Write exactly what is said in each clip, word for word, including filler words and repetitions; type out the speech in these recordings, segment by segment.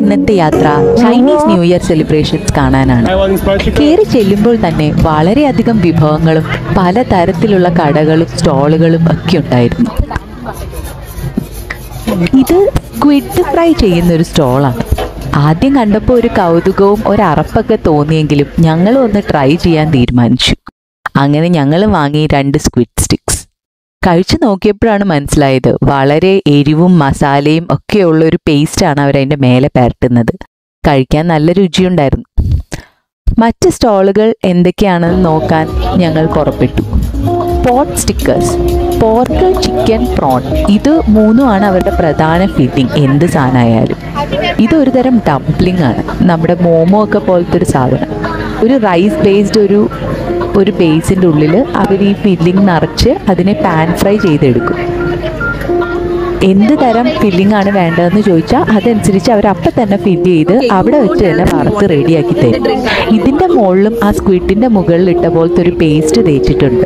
ഇന്നത്തെ യാത്ര Chinese new year celebrations കാണാനാണ്. കയറി ചെല്ലുമ്പോൾ തന്നെ വളരെയധികം വിഭവങ്ങളും പലതരത്തിലുള്ള കടകളും സ്റ്റോളുകളും ഒക്കെ ഉണ്ടായിരുന്നു. ഇത് സ്ക്വിഡ് ഫ്രൈ ചെയ്യുന്ന ഒരു സ്റ്റോളാണ്. ആദ്യം കണ്ടപ്പോൾ ഒരു കൗതുകവും ഒരു അറപ്പൊക്കെ തോന്നിയെങ്കിലും ഞങ്ങളും ഒന്ന് ട്രൈ ചെയ്യാൻ തീരുമാനിച്ചു. അങ്ങനെ ഞങ്ങൾ വാങ്ങി രണ്ട് സ്ക്വിഡ് സ്റ്റിക്സ്. കഴിച്ചു നോക്കിയപ്പോഴാണ് മനസ്സിലായത് വളരെ എരിവും മസാലയും ഒക്കെയുള്ള ഒരു പേസ്റ്റാണ് അവരതിൻ്റെ മേലെ പരട്ടുന്നത്. കഴിക്കാൻ നല്ല രുചിയുണ്ടായിരുന്നു. മറ്റ് സ്റ്റോളുകൾ എന്തൊക്കെയാണെന്ന് നോക്കാൻ ഞങ്ങൾ പുറപ്പെട്ടു. Pot stickers, pork, chicken, prawn, ഇത് മൂന്നുമാണ് അവരുടെ പ്രധാന ഫീഡിങ്. എന്ത് സാധനമായാലും ഇതൊരു തരം ഡംപ്ലിംഗ് ആണ്, നമ്മുടെ മോമോ ഒക്കെ പോലത്തെ ഒരു സാധനം. ഒരു റൈസ് ബേസ്ഡ് ഒരു ഒരു ബേസിൻ്റെ ഉള്ളിൽ അവർ ഈ ഫില്ലിംഗ് നിറച്ച് അതിനെ പാൻ ഫ്രൈ ചെയ്തെടുക്കും. എന്ത് തരം ഫില്ലിംഗ് ആണ് വേണ്ടതെന്ന് ചോദിച്ചാൽ അതനുസരിച്ച് അവർ അപ്പം തന്നെ ഫില്ല് ചെയ്ത് അവിടെ വെച്ച് തന്നെ വറുത്ത് റെഡിയാക്കി തരും. ഇതിൻ്റെ മുകളിലും ആ സ്ക്വിഡിൻ്റെ മുകളിൽ ഇട്ട പോലത്തെ ഒരു പേസ്റ്റ് തേച്ചിട്ടുണ്ട്.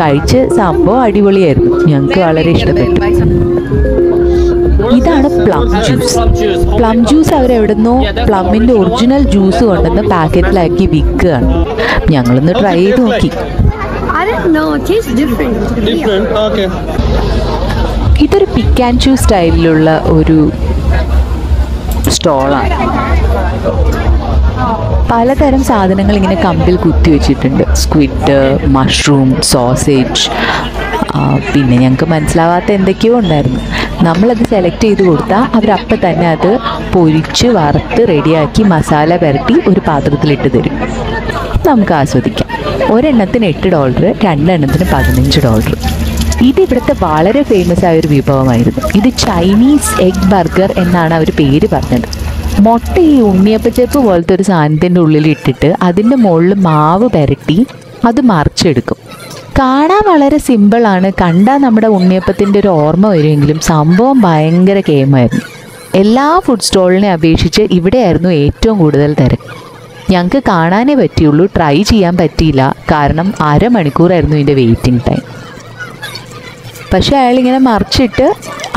കഴിച്ച് സംഭവം അടിപൊളിയായിരുന്നു, ഞങ്ങൾക്ക് വളരെ ഇഷ്ടപ്പെട്ടു. ഇതാണ് പ്ലം ജ്യൂസ്. പ്ലം ജ്യൂസ് അവരെവിടുന്നോ പ്ലമ്മിൻ്റെ ഒറിജിനൽ ജ്യൂസ് കൊണ്ടുവന്ന് പാക്കറ്റിലാക്കി വിൽക്കുകയാണ്. ഞങ്ങളൊന്ന് ട്രൈ ചെയ്ത് നോക്കി. ഇതൊരു പിക്ക് ആൻഡ് ചൂസ് സ്റ്റൈലിലുള്ള ഒരു സ്റ്റോളാണ്. പലതരം സാധനങ്ങൾ ഇങ്ങനെ കമ്പിൽ കുത്തി വെച്ചിട്ടുണ്ട്. സ്ക്വിഡ്, മഷ്റൂം, സോസേജ്, പിന്നെ ഞങ്ങൾക്ക് മനസ്സിലാവാത്ത എന്തൊക്കെയോ ഉണ്ടായിരുന്നു. നമ്മളത് സെലക്ട് ചെയ്ത് കൊടുത്താൽ അവരപ്പം തന്നെ അത് പൊരിച്ച് വറുത്ത് റെഡിയാക്കി മസാല പുരട്ടി ഒരു പാത്രത്തിലിട്ട് തരും. നമുക്ക് ആസ്വദിക്കാം. ഒരെണ്ണത്തിന് എട്ട് ഡോളർ, രണ്ടെണ്ണത്തിന് പതിനഞ്ച് ഡോളർ. ഇത് ഇവിടുത്തെ വളരെ ഫേമസ് ആയൊരു വിഭവമായിരുന്നു. ഇത് ചൈനീസ് എഗ് ബർഗർ എന്നാണ് അവർ പേര് പറഞ്ഞത്. മുട്ട ഈ ഉണ്ണിയപ്പച്ചേപ്പ് പോലത്തെ ഒരു സാധനത്തിൻ്റെ ഉള്ളിൽ ഇട്ടിട്ട് അതിൻ്റെ മുകളിൽ മാവ് പുരട്ടി അത് മറിച്ചെടുക്കും. കാണാൻ വളരെ സിമ്പിളാണ്, കണ്ടാൽ നമ്മുടെ ഉണ്ണിയപ്പത്തിൻ്റെ ഒരു ഓർമ്മ വരുമെങ്കിലും സംഭവം ഭയങ്കര കേമായിരുന്നു. എല്ലാ ഫുഡ് സ്റ്റോളിനെ അപേക്ഷിച്ച് ഇവിടെയായിരുന്നു ഏറ്റവും കൂടുതൽ തിരക്ക്. ഞങ്ങൾക്ക് കാണാനേ പറ്റിയുള്ളൂ, ട്രൈ ചെയ്യാൻ പറ്റിയില്ല, കാരണം അരമണിക്കൂറായിരുന്നു ഇതിൻ്റെ വെയിറ്റിംഗ് ടൈം. പക്ഷേ അയാളിങ്ങനെ മറിച്ചിട്ട്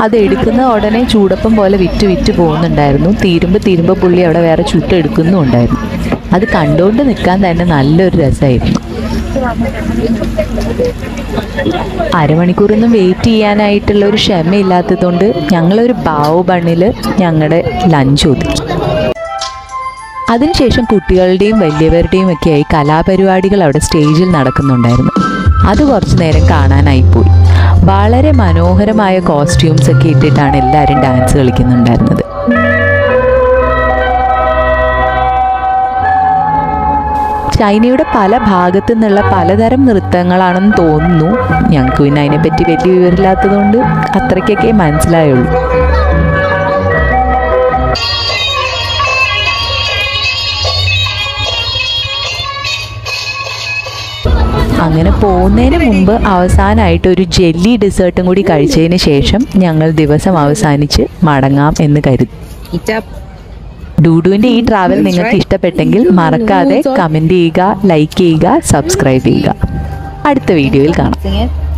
അത് എടുക്കുന്ന ഉടനെ ചൂടപ്പം പോലെ വിറ്റ് വിറ്റ് പോകുന്നുണ്ടായിരുന്നു. തീരുമ്പോൾ തീരുമ്പോൾ പുള്ളി അവിടെ വേറെ ചുട്ടെടുക്കുന്നുണ്ടായിരുന്നു. അത് കണ്ടുകൊണ്ട് നിൽക്കാൻ തന്നെ നല്ലൊരു രസമായിരുന്നു. അരമണിക്കൂറൊന്നും വെയിറ്റ് ചെയ്യാനായിട്ടുള്ള ഒരു ക്ഷമയില്ലാത്തത് കൊണ്ട് ഞങ്ങളൊരു ബാവ് ബണ്ണിൽ ഞങ്ങളുടെ ലഞ്ച് ഒതുക്കി. അതിനുശേഷം കുട്ടികളുടെയും വലിയവരുടെയും ഒക്കെയായി കലാപരിപാടികൾ അവിടെ സ്റ്റേജിൽ നടക്കുന്നുണ്ടായിരുന്നു. അത് കുറച്ചു നേരം കാണാനായി പോയി. വളരെ മനോഹരമായ കോസ്റ്റ്യൂംസ് ഒക്കെ ഇട്ടിട്ടാണ് എല്ലാവരും ഡാൻസ് കളിക്കുന്നുണ്ടായിരുന്നത്. ചൈനയുടെ പല ഭാഗത്തു നിന്നുള്ള പലതരം നൃത്തങ്ങളാണെന്ന് തോന്നുന്നു. ഞങ്ങൾക്ക് പിന്നെ അതിനെപ്പറ്റി വലിയ വിവരമില്ലാത്തതുകൊണ്ട് അത്രയ്ക്കൊക്കെ മനസ്സിലായുള്ളൂ. അങ്ങനെ പോകുന്നതിന് മുമ്പ് അവസാനമായിട്ട് ഒരു ജെല്ലി ഡെസേർട്ടും കൂടി കഴിച്ചതിന് ശേഷം ഞങ്ങൾ ദിവസം അവസാനിച്ച് മടങ്ങാം എന്ന് കരുതി. ഡൂഡുവിൻ്റെ ഈ ട്രാവൽ നിങ്ങൾക്ക് ഇഷ്ടപ്പെട്ടെങ്കിൽ മറക്കാതെ കമൻറ്റ് ചെയ്യുക, ലൈക്ക് ചെയ്യുക, സബ്സ്ക്രൈബ് ചെയ്യുക. അടുത്ത വീഡിയോയിൽ കാണാം.